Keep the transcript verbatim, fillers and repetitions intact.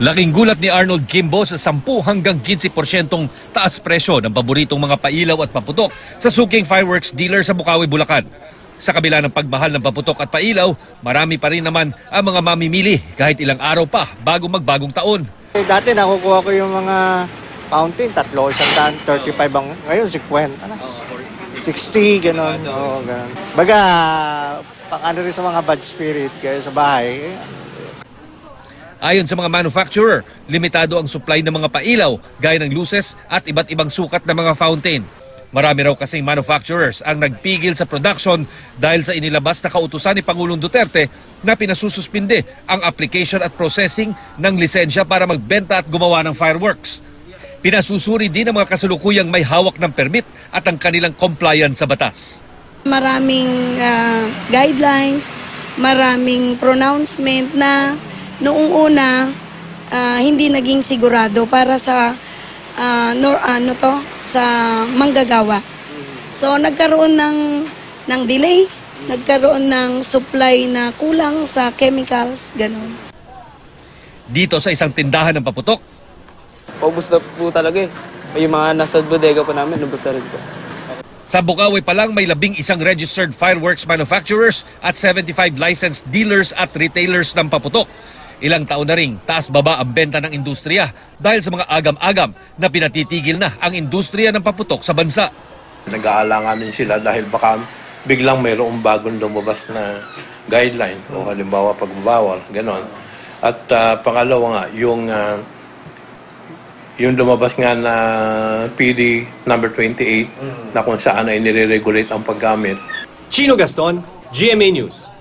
Laking gulat ni Arnold Kimbo sa ten hanggang fifteen porsyentong taas presyo ng paboritong mga pailaw at paputok sa suking fireworks dealer sa Bocaue, Bulacan. Sa kabila ng pagmahal ng paputok at pailaw, marami pa rin naman ang mga mamimili kahit ilang araw pa bago magbagong taon. Dati nakukuha ko yung mga fountain, tatlo, isang daan, thirty-five ang ngayon, fifty na. sixty, gano'n. Oo, gano'n. Baga, pang-ano rin sa mga bad spirit kaya sa bahay. Ayon sa mga manufacturer, limitado ang supply ng mga pailaw gaya ng luces at iba't ibang sukat ng mga fountain. Marami raw kasing manufacturers ang nagpigil sa production dahil sa inilabas na kautusan ni Pangulong Duterte na pinasususpinde ang application at processing ng lisensya para magbenta at gumawa ng fireworks. Pinasusuri din ang mga kasalukuyang may hawak ng permit at ang kanilang compliance sa batas. Maraming uh, guidelines, maraming pronouncement na noong una, uh, hindi naging sigurado para sa uh, nor ano to sa manggagawa. So nagkaroon ng ng delay, nagkaroon ng supply na kulang sa chemicals, ganun. Dito sa isang tindahan ng paputok, ubos na po talaga eh. May mga nasa bodega po namin, ubos na rin po. Sa Bocaue pa lang may labing isang registered fireworks manufacturers at seventy-five licensed dealers at retailers ng paputok. Ilang taon na ring taas-baba ang benta ng industriya dahil sa mga agam-agam na pinatitigil na ang industriya ng paputok sa bansa. Nag-aalanganin sila dahil baka biglang mayroong bagong lumabas na guideline o halimbawa pagbawal, gano'n. At uh, pangalawa nga, yung, uh, yung lumabas nga na P D number twenty-eight na kung saan ay nire-regulate ang paggamit. Chino Gaston, G M A News.